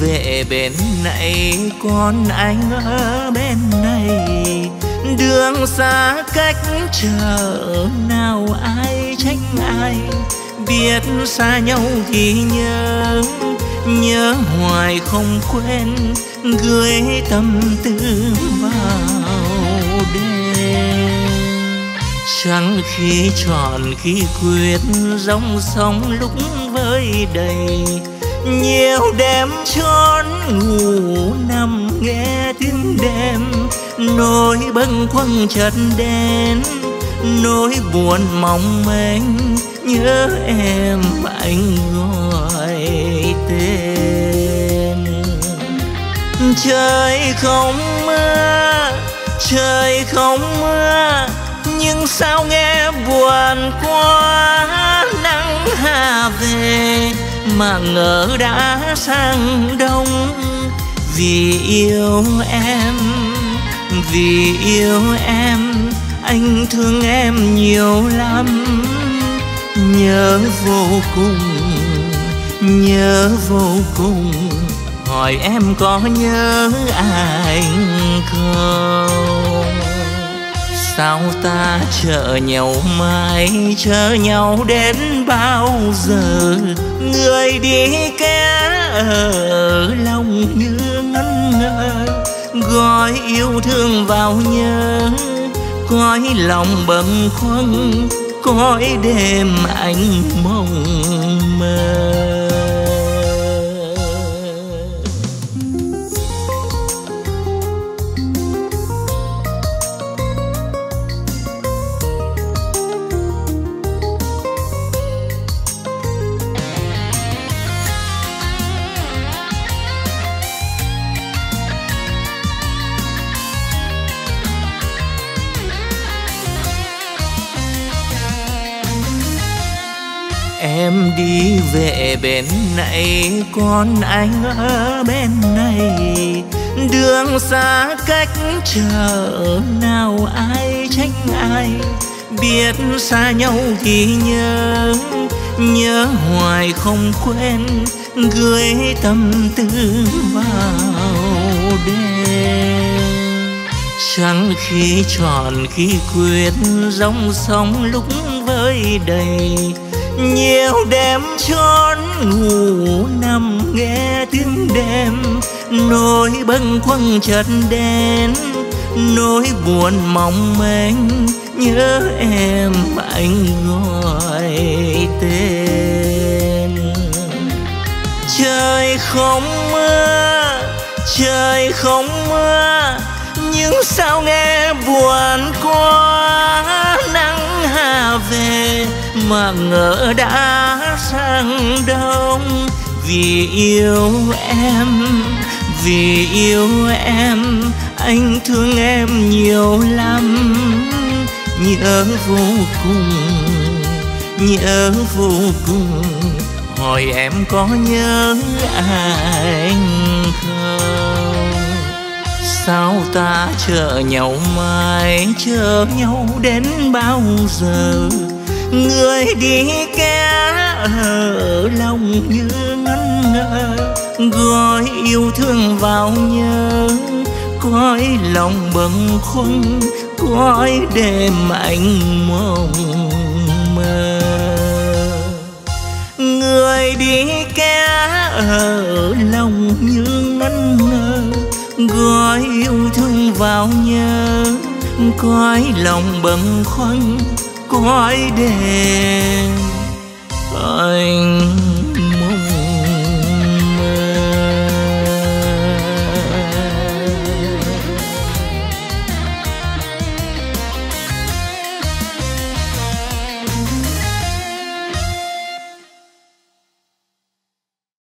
về bên này, còn anh ở bên này. Đường xa cách trở nào ai trách ai, biết xa nhau thì nhớ, nhớ hoài không quên, gửi tâm tư vào đêm. Chẳng khi tròn khi quyết, dòng sóng lúc với đầy, nhiều đêm trốn ngủ nằm nghe tiếng đêm, nỗi bâng khuâng chợt đến, nỗi buồn mong mênh, nhớ em anh gọi tên. Trời không mưa, nhưng sao nghe buồn quá, nắng hạ về mà ngỡ đã sang đông. Vì yêu em, anh thương em nhiều lắm, nhớ vô cùng, nhớ vô cùng. Hỏi em có nhớ anh không? Sao ta chờ nhau mãi, chờ nhau đến bao giờ? Người đi kẻ ở lòng như ngân ngơ, gói yêu thương vào nhớ, gói lòng bâng khuâng, gói đêm anh mộng mơ. Em đi về bên này, còn anh ở bên này. Đường xa cách trở nào ai trách ai, biết xa nhau thì nhớ, nhớ hoài không quên, gửi tâm tư vào đêm. Chẳng khi tròn khi quyết, dòng sóng lúc với đầy, nhiều đêm trốn ngủ nằm nghe tiếng đêm, nỗi bâng khuâng chợt đến, nỗi buồn mong mênh, nhớ em anh gọi tên. Trời không mưa, nhưng sao nghe buồn quá, nắng hạ về mà ngỡ đã sang đông. Vì yêu em, anh thương em nhiều lắm, nhớ vô cùng, nhớ vô cùng. Hỏi em có nhớ anh không? Sao ta chờ nhau mãi, chờ nhau đến bao giờ? Người đi kẻ ở lòng như ngân ngơ, gói yêu thương vào nhớ, gói lòng bâng khuâng, gói đêm anh mộng mơ. Người đi kẻ ở lòng như ngân ngơ, gói yêu thương vào nhớ, gói lòng bâng khuâng, gói đêm anh